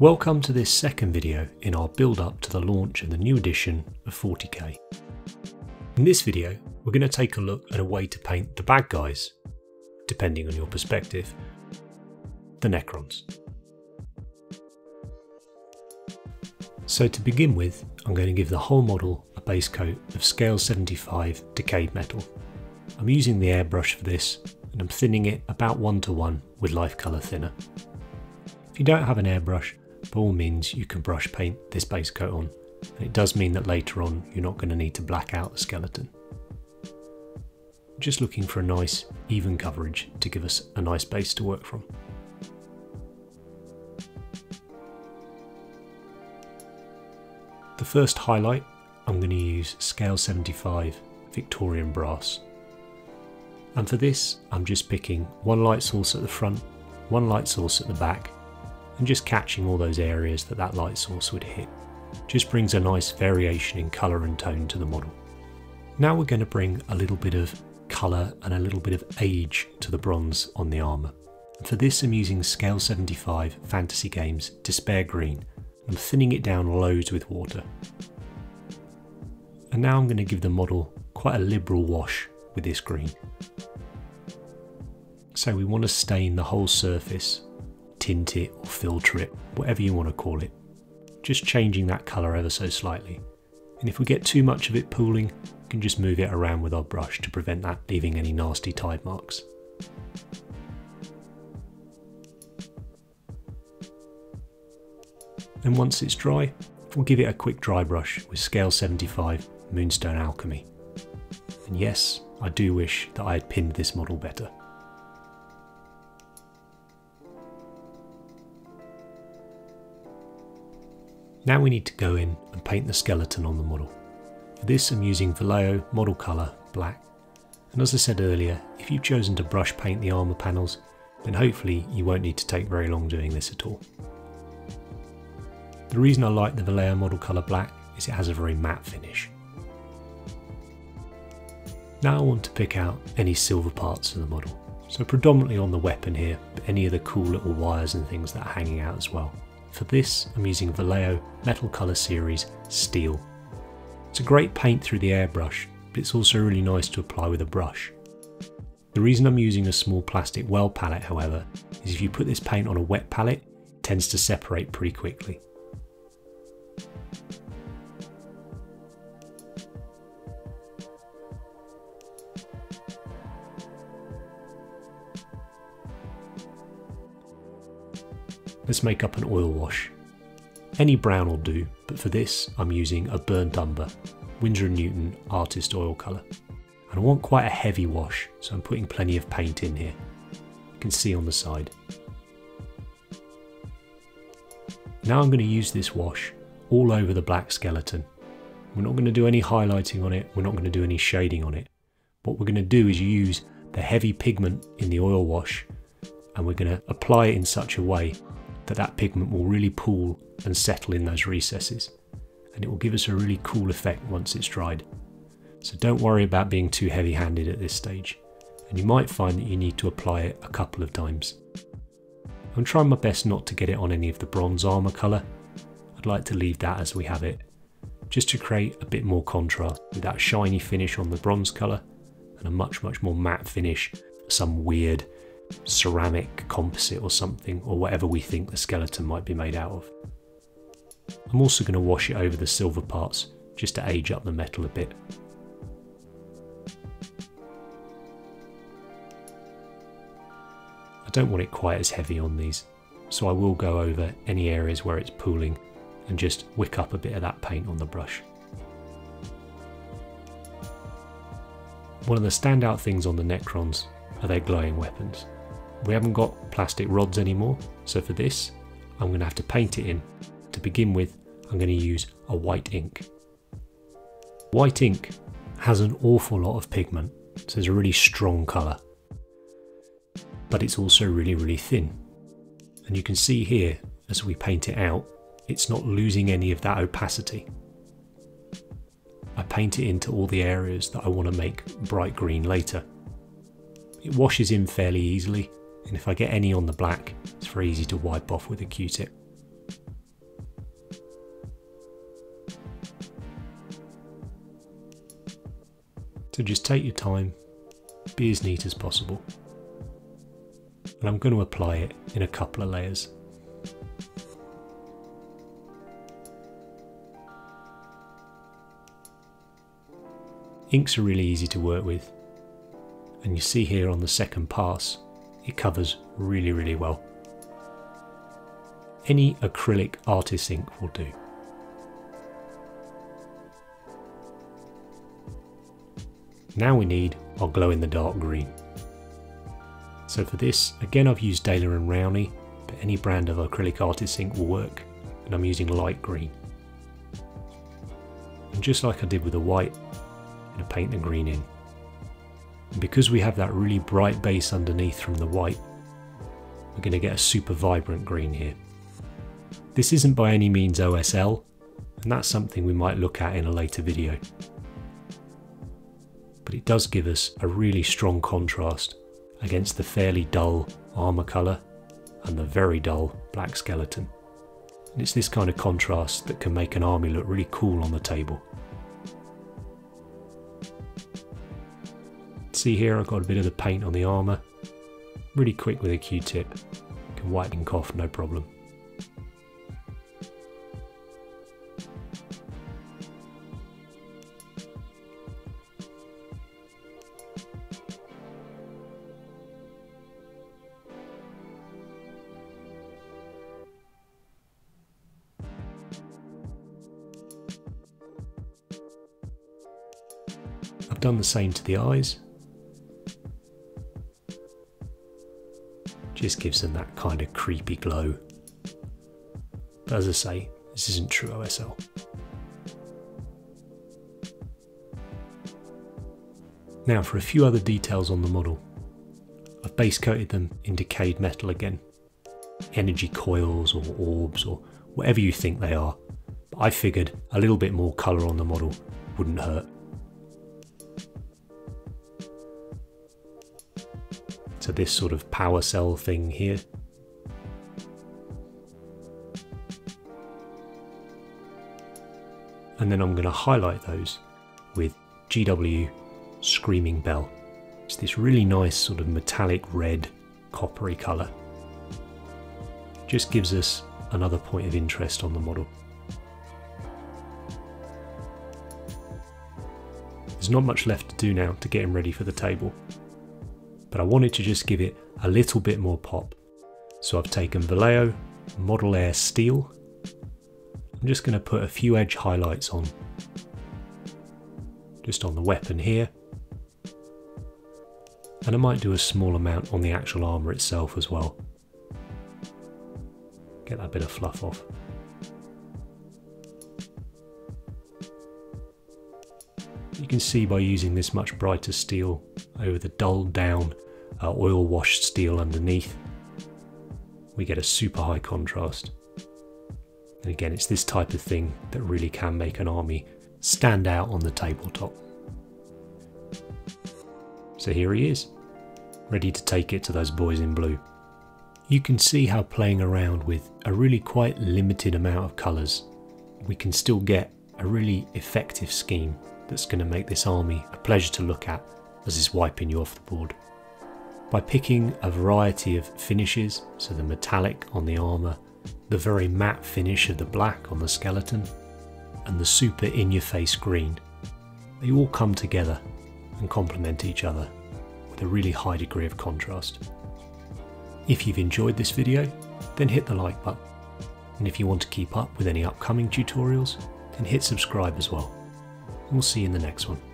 Welcome to this second video in our build up to the launch of the new edition of 40K. In this video, we're going to take a look at a way to paint the bad guys, depending on your perspective, the Necrons. So to begin with, I'm going to give the whole model a base coat of Scale 75 Decayed Metal. I'm using the airbrush for this and I'm thinning it about 1:1 with Life Color thinner. If you don't have an airbrush, by all means you can brush paint this base coat on, and it does mean that later on you're not going to need to black out the skeleton. Just looking for a nice even coverage to give us a nice base to work from. The first highlight, I'm going to use Scale 75 Victorian Brass, and for this I'm just picking one light source at the front, one light source at the back, and just catching all those areas that light source would hit. Just brings a nice variation in colour and tone to the model. Now we're going to bring a little bit of colour and a little bit of age to the bronze on the armour. And for this I'm using Scale 75 Fantasy Games Despair Green. I'm thinning it down loads with water. And now I'm going to give the model quite a liberal wash with this green. So we want to stain the whole surface, tint it or filter it, whatever you want to call it. Just changing that colour ever so slightly. And if we get too much of it pooling, we can just move it around with our brush to prevent that leaving any nasty tide marks. And once it's dry, we'll give it a quick dry brush with Scale 75 Moonstone Alchemy. And yes, I do wish that I had pinned this model better. Now we need to go in and paint the skeleton on the model. For this I'm using Vallejo Model Color Black, and as I said earlier, if you've chosen to brush paint the armour panels, then hopefully you won't need to take very long doing this at all. The reason I like the Vallejo Model Color Black is it has a very matte finish. Now I want to pick out any silver parts of the model, so predominantly on the weapon here, but any of the cool little wires and things that are hanging out as well. For this, I'm using Vallejo Metal Color Series Steel. It's a great paint through the airbrush, but it's also really nice to apply with a brush. The reason I'm using a small plastic well palette, however, is if you put this paint on a wet palette, it tends to separate pretty quickly. Let's make up an oil wash. Any brown will do, but for this I'm using a burnt umber, Winsor & Newton Artist Oil Colour. And I want quite a heavy wash, so I'm putting plenty of paint in here. You can see on the side. Now I'm going to use this wash all over the black skeleton. We're not going to do any highlighting on it, we're not going to do any shading on it. What we're going to do is use the heavy pigment in the oil wash, and we're going to apply it in such a way that pigment will really pool and settle in those recesses, and it will give us a really cool effect once it's dried. So don't worry about being too heavy-handed at this stage, and you might find that you need to apply it a couple of times. I'm trying my best not to get it on any of the bronze armour colour. I'd like to leave that as we have it, just to create a bit more contrast with that shiny finish on the bronze colour and a much more matte finish, some weird ceramic composite or something, or whatever we think the skeleton might be made out of. I'm also going to wash it over the silver parts just to age up the metal a bit. I don't want it quite as heavy on these, so I will go over any areas where it's pooling and just wick up a bit of that paint on the brush. One of the standout things on the Necrons are their glowing weapons. We haven't got plastic rods anymore, so for this I'm going to have to paint it in. To begin with, I'm going to use a white ink. White ink has an awful lot of pigment, so it's a really strong colour, but it's also really thin. And you can see here, as we paint it out, it's not losing any of that opacity. I paint it into all the areas that I want to make bright green later. It washes in fairly easily, and if I get any on the black, it's very easy to wipe off with a Q-tip. So just take your time, be as neat as possible. And I'm going to apply it in a couple of layers. Inks are really easy to work with, and you see here on the second pass it covers really well. Any acrylic artist ink will do. Now we need our glow in the dark green. So for this, again, I've used Daler and Rowney, but any brand of acrylic artist ink will work, and I'm using light green. And just like I did with the white, I'm going to paint the green in. And because we have that really bright base underneath from the white, we're going to get a super vibrant green here. This isn't by any means OSL, and that's something we might look at in a later video. But it does give us a really strong contrast against the fairly dull armour colour and the very dull black skeleton. And it's this kind of contrast that can make an army look really cool on the table. See here I've got a bit of the paint on the armour. Really quick with a Q-tip, can wipe ink off no problem. I've done the same to the eyes. Just gives them that kind of creepy glow. But as I say, this isn't true OSL. Now for a few other details on the model. I've base coated them in decayed metal again. Energy coils or orbs or whatever you think they are. But I figured a little bit more colour on the model wouldn't hurt. So this sort of power cell thing here. And then I'm going to highlight those with GW Screaming Bell. It's this really nice sort of metallic red, coppery colour. Just gives us another point of interest on the model. There's not much left to do now to get him ready for the table. But I wanted to just give it a little bit more pop. So I've taken Vallejo Model Air Steel. I'm just going to put a few edge highlights on. Just on the weapon here. And I might do a small amount on the actual armour itself as well. Get that bit of fluff off. You can see by using this much brighter steel over the dulled down oil washed steel underneath, we get a super high contrast. And again, it's this type of thing that really can make an army stand out on the tabletop. So here he is, ready to take it to those boys in blue. You can see how playing around with a really quite limited amount of colours, we can still get a really effective scheme that's going to make this army a pleasure to look at as it's wiping you off the board. By picking a variety of finishes, so the metallic on the armour, the very matte finish of the black on the skeleton, and the super in-your-face green, they all come together and complement each other with a really high degree of contrast. If you've enjoyed this video, then hit the like button, and if you want to keep up with any upcoming tutorials, then hit subscribe as well. We'll see you in the next one.